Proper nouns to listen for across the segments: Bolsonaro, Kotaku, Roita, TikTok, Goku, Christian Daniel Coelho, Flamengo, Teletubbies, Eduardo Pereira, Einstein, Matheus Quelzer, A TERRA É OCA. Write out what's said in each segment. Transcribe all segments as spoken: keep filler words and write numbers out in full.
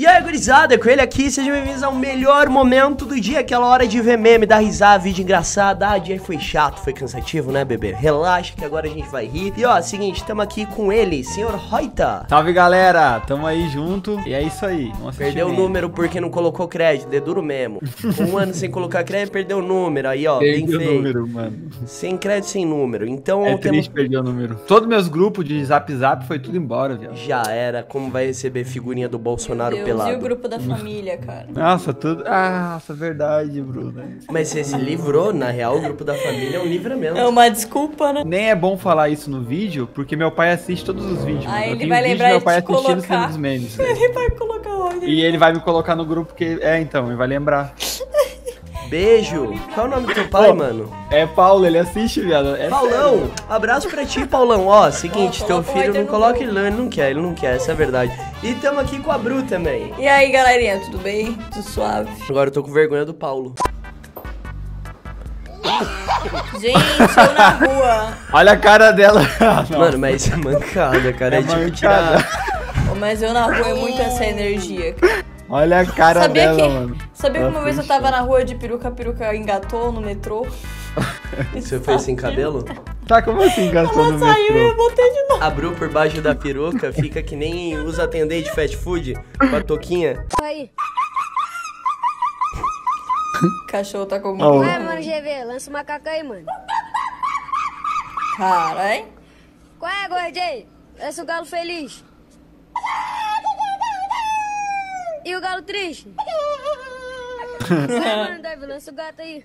E aí, gurizada, Coelho aqui, sejam bem-vindos ao melhor momento do dia, aquela hora de ver meme, dar risada, vídeo engraçado. Ah, dia foi chato, foi cansativo, né, bebê? Relaxa que agora a gente vai rir. E ó, seguinte, tamo aqui com ele, senhor Roita. Salve, galera, tamo aí junto. E é isso aí. Nossa, perdeu o número porque não colocou crédito, é duro mesmo. Um ano sem colocar crédito, perdeu o número, aí ó, bem feito. Perdeu o número, mano. Sem crédito, sem número, então... É triste, temos... perder o número. Todos meus grupos de zap zap foi tudo embora, viado. Já era, como vai receber figurinha do Bolsonaro pelo... E o grupo da família, cara. Nossa, tudo... Ah, nossa, verdade, Bruno. Mas você se livrou, na real, o grupo da família é um livramento. É uma desculpa, né? Nem é bom falar isso no vídeo, porque meu pai assiste todos os vídeos. Ah, ele vai lembrar de meu pai assistindo todos os memes. Ele vai colocar onde? E ele vai me colocar no grupo que... É, então, ele vai lembrar. Beijo. Qual é o nome do teu pai, oh, mano? É Paulo, ele assiste, viado. É Paulão, sério. Abraço pra ti, Paulão. Ó, seguinte, oh, teu filho não coloca ele, ele não quer, ele não quer, essa é a verdade. E tamo aqui com a Bru também. E aí, galerinha, tudo bem? Tudo suave? Agora eu tô com vergonha do Paulo. Gente, eu na rua. Olha a cara dela. Mano, mas isso é mancada, cara. É, é tipo tirar... Mas eu na rua é muito essa energia, cara. Olha a cara sabia dela, que, mano. Sabia que uma vez eu tava na rua de peruca, a peruca engatou no metrô. Você foi sem cabelo? Tá, como assim engatou ela no metrô? Ela saiu e eu botei de novo. Abriu por baixo da peruca, fica que nem os atendentes de fast food, com a touquinha. Aí. Cachorro tá com... Oh. Ué, mano, G V, lança o macaco aí, mano. Caralho. Qual é, gordinho? Lança o galo feliz. E o galo triste? Vai, mano, Davi, lança o gato aí.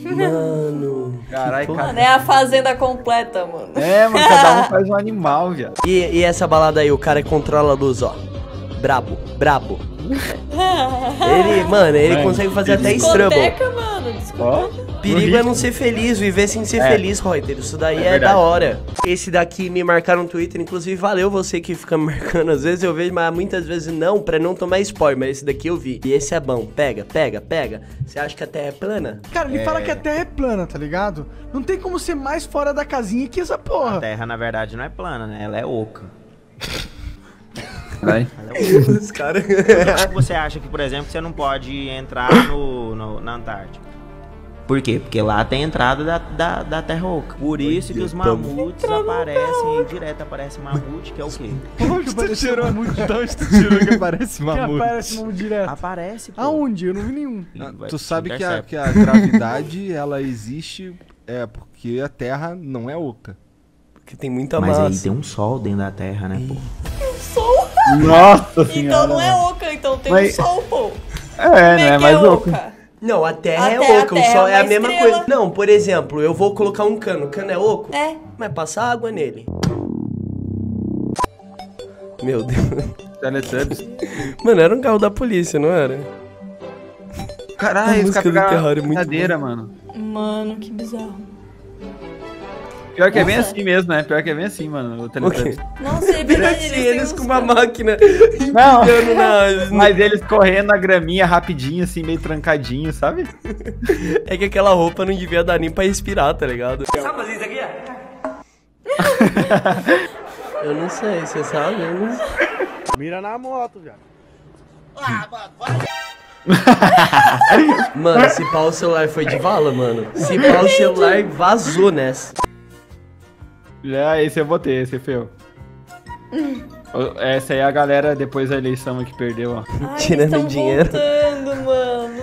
Mano, carai, cara. Mano, é a fazenda completa, mano. É, mano, cada um faz um animal, viado. E, e essa balada aí, o cara que controla a luz, ó. Brabo, brabo. Ele, mano, ele mano, consegue fazer até struggle. Mano, oh, perigo é não ser feliz, viver sem ser é. feliz, Reuter. Isso daí é, é da hora. Esse daqui me marcaram no Twitter, inclusive valeu você que fica me marcando. Às vezes eu vejo, mas muitas vezes não, pra não tomar spoiler, mas esse daqui eu vi. E esse é bom, pega, pega, pega. Você acha que a Terra é plana? Cara, ele é... fala que a Terra é plana, tá ligado? Não tem como ser mais fora da casinha que essa porra. A Terra, na verdade, não é plana, né? Ela é oca. Vai. Os caras... Você acha que, por exemplo, você não pode entrar no, no, na Antártica? Por quê? Porque lá tem entrada da, da, da Terra Oca. Por isso que os mamutes aparecem direto. Aparece mamute, que é o quê? Onde tu tirou que aparece mamute? Que aparece mamute direto? Aparece, pô. Aonde? Eu não vi nenhum. Ah, tu sabe que a, que a gravidade, ela existe é, porque a Terra não é oca. Porque tem muita Mas massa. Mas aí tem um sol dentro da Terra, né, pô? Nossa senhora. Então não é oca, então tem mas... um sol, pô. É, não é, é mais oca. oca. Não, a terra Até é oca, terra o sol é, é a mesma estrela. coisa. Não, por exemplo, eu vou colocar um cano, o cano é oco? É. Mas passa água nele. Meu Deus. Teletubbies. Mano, era um carro da polícia, não era? Caralho, os caras pegaram é brincadeira, bom. mano. Mano, que bizarro. Pior que Nossa. é bem assim mesmo, né? Pior que é bem assim, mano. O Teletubbies. Nossa, é bem assim, eles com uma máquina. Não, na... mas eles correndo na graminha rapidinho, assim, meio trancadinho, sabe? É que aquela roupa não devia dar nem pra respirar, tá ligado? Sabe fazer isso aqui? Eu não sei, você sabe? Eu não sei. Mira na moto, já. Ah, mano, vai... Mano, se pau o celular foi de vala, mano. Se pau o celular vazou nessa. Já, esse eu botei, esse é feio. Essa aí é a galera depois da eleição que perdeu, ó. Ai, tirando dinheiro. Voltando, mano.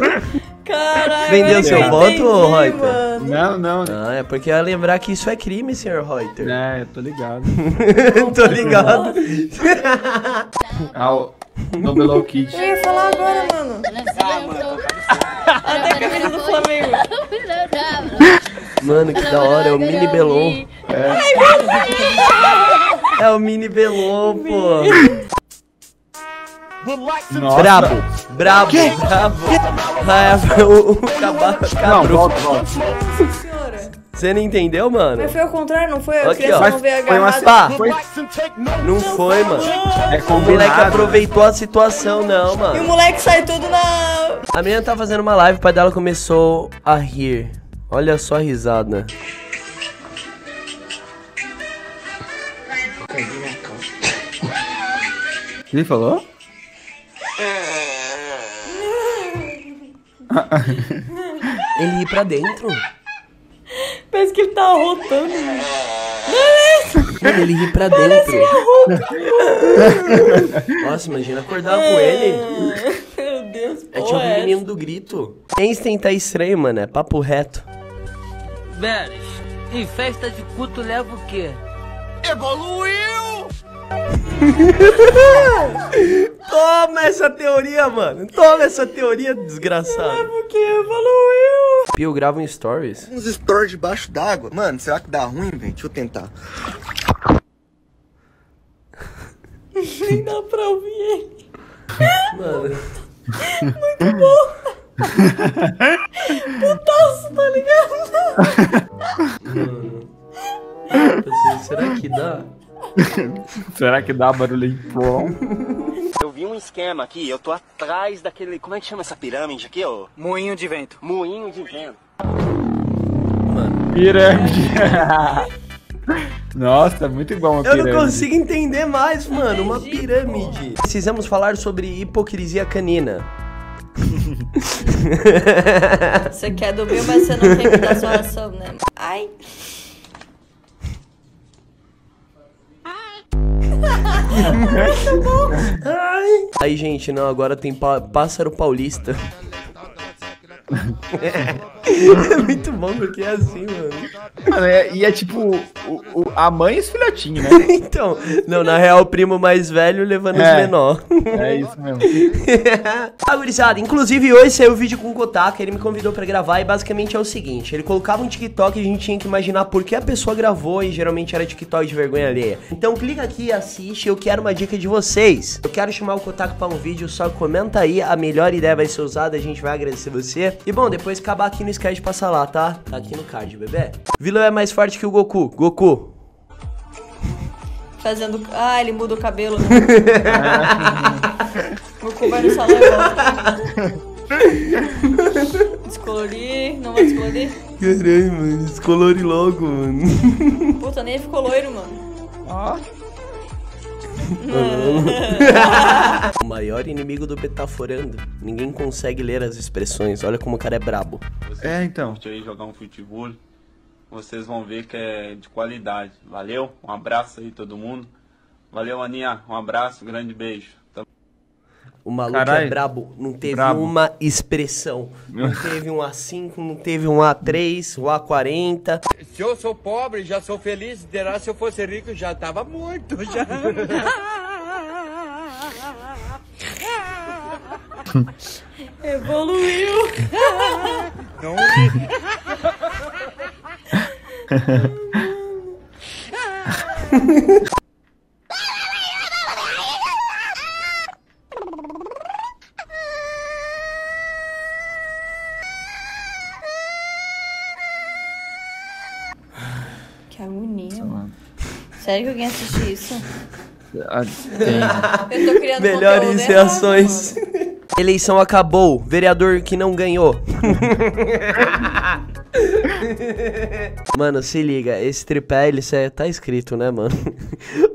Caralho. Vendeu seu voto, ô Reuter? Não, não. Ah, é porque eu ia lembrar que isso é crime, senhor Reuter. É, eu tô ligado. Tô ligado. Ah, o Nobel Kit. Eu ia falar agora, mano. Até a camisa do Flamengo. Mano, que da hora, é o Mini Belon. É. é o Mini Belon, pô. Brabo, brabo, que? brabo. Ah, é, o, o cabra. Você não entendeu, mano? Mas foi ao contrário, não foi? Eu Aqui, ó. Não, foi uma... Pá, foi... não foi, mano. É o moleque aproveitou a situação, não, mano. E o moleque sai tudo na... A menina tá fazendo uma live, o pai dela começou a rir. Olha só a risada. que ele falou? Ele ir pra dentro. Parece que ele tá arrotando, né? Mano, ele ri pra dentro. Nossa, imagina acordar com ele. Meu Deus, é tipo o menino do grito. Einstein tá estranho, mano. É papo reto. Beres, em festa de culto leva o quê? Evoluiu! Toma essa teoria, mano. Toma essa teoria, desgraçado. Leva o quê? Evoluiu! Pio, grava um stories. Uns stories debaixo d'água. Mano, será que dá ruim, velho? Deixa eu tentar. Nem dá pra ouvir ele. Mano... Muito bom! Putaço, tá ligado? Mano. Será que dá? Será que dá barulho bom? Eu vi um esquema aqui, eu tô atrás daquele. Como é que chama essa pirâmide aqui, ó? Moinho de vento. Moinho de vento. Mano. Pirâmide. Nossa, muito igual uma pirâmide. Eu não consigo entender mais, mano. Uma pirâmide. Precisamos falar sobre hipocrisia canina. Você quer do meu, mas você não tem que dar sua ação, né? Ai. Muito bom. Ai. Aí, gente, não, agora tem pá pássaro paulista. É muito bom porque é assim, mano. Mano, é, e é tipo o, o, a mãe e os filhotinhos, né? Então, não, na real, o primo mais velho levando é, os menor. É isso mesmo. Ah, gurizada, inclusive hoje saiu o vídeo com o Kotaku, ele me convidou pra gravar e basicamente é o seguinte, ele colocava um TikTok e a gente tinha que imaginar por que a pessoa gravou e geralmente era TikTok de vergonha alheia. Então clica aqui e assiste, eu quero uma dica de vocês. Eu quero chamar o Kotaku pra um vídeo, só comenta aí, a melhor ideia vai ser usada, a gente vai agradecer você. E bom, depois acabar aqui no Sky de passar lá, tá? Tá aqui no card, bebê. Vilão é mais forte que o Goku. Goku. Fazendo... Ah, ele muda o cabelo. Né? Goku vai no salão e volta. Descolorir. Não vai descolorir? Caralho, mano. Descolore logo, mano. Puta, nem ficou loiro, mano. Ó. Ah. O maior inimigo do Betaforando. Ninguém consegue ler as expressões. Olha como o cara é brabo. Vocês é, então. Aí jogar um futebol, vocês vão ver que é de qualidade. Valeu, um abraço aí todo mundo. Valeu, Aninha, um abraço, um grande beijo. O maluco Carai, é brabo. Não teve brabo. Uma expressão. Não teve um A cinco, não teve um A três, um A quarenta. Se eu sou pobre, já sou feliz. Terá, se eu fosse rico, já tava morto. Já. Evoluiu. Não. Sério que alguém assiste isso? Eu tô criando melhores reações. Errado, eleição acabou, vereador que não ganhou. Mano, se liga, esse tripé, ele tá escrito, né, mano?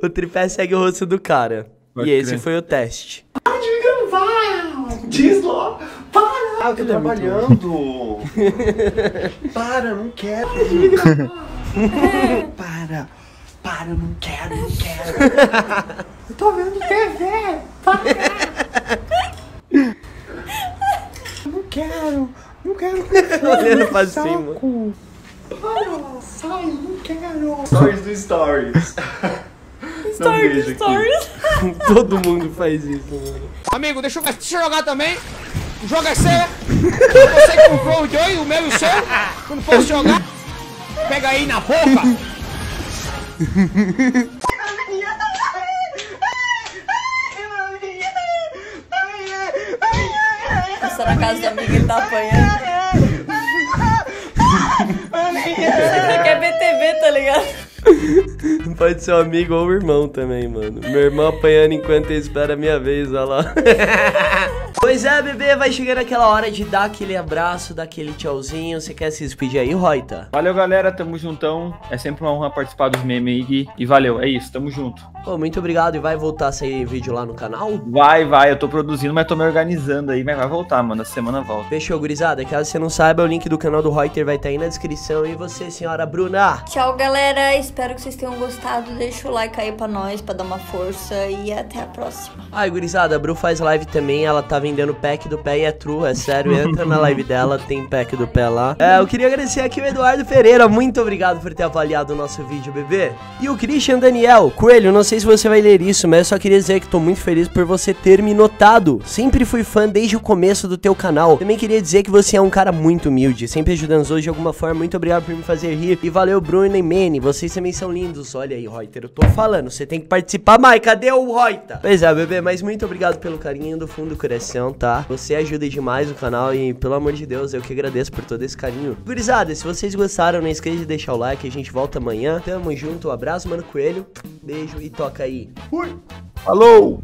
O tripé segue o rosto do cara. Vai e crer. Esse foi o teste. Diga, vai! Diz logo! Para! Ah, eu tô trabalhando! Para, não quero! Para! Para, eu não quero, não quero. Eu tô vendo T V. Para. Não quero, não quero. Olhando pra cima. Para, sai, não quero. Stories do Stories. Stories do Stories. Todo mundo faz isso, mano. Amigo, deixa eu, deixa eu jogar também. O jogo é seu. Você comprou o de hoje, o meu e o seu. Quando for jogar, pega aí na boca. Passa na casa do amigo e tá apanhando. Isso aqui é B T V, tá ligado? Pode ser um amigo ou um irmão também, mano. Meu irmão apanhando enquanto ele espera a minha vez, olha lá. Pois é, bebê, vai chegando aquela hora de dar aquele abraço, dar aquele tchauzinho. Você quer se despedir aí, Roita? Valeu, galera, tamo juntão. É sempre uma honra participar dos memes aí, Gui. E valeu, é isso, tamo junto. Pô, muito obrigado. E vai voltar a sair vídeo lá no canal? Vai, vai, eu tô produzindo, mas tô me organizando aí. Mas vai voltar, mano, a semana volta. Fechou, gurizada. Caso você não saiba, o link do canal do Roiter vai estar aí na descrição. E você, senhora Bruna? Tchau, galera, espero que vocês tenham gostado. Deixa o like aí pra nós, pra dar uma força. E até a próxima. Ai, gurizada, a Bru faz live também, ela tá vendendo pack do pé e é true, é sério, entra na live dela, tem pack do pé lá. É, eu queria agradecer aqui o Eduardo Pereira, muito obrigado por ter avaliado o nosso vídeo, bebê. E o Christian Daniel Coelho, não sei se você vai ler isso, mas eu só queria dizer que tô muito feliz por você ter me notado. Sempre fui fã desde o começo do teu canal. Também queria dizer que você é um cara muito humilde, sempre ajudando hoje de alguma forma, muito obrigado por me fazer rir. E valeu, Bruno e Manny, vocês também são lindos. Olha aí, Reuter, eu tô falando, você tem que participar mais, cadê o Reuter? Pois é, bebê, mas muito obrigado pelo carinho do fundo do coração, tá? Você ajuda demais o canal e, pelo amor de Deus, eu que agradeço por todo esse carinho. Gurizada, se vocês gostaram, não esqueça de deixar o like, a gente volta amanhã. Tamo junto, um abraço, mano Coelho, beijo e toca aí. Fui! Falou!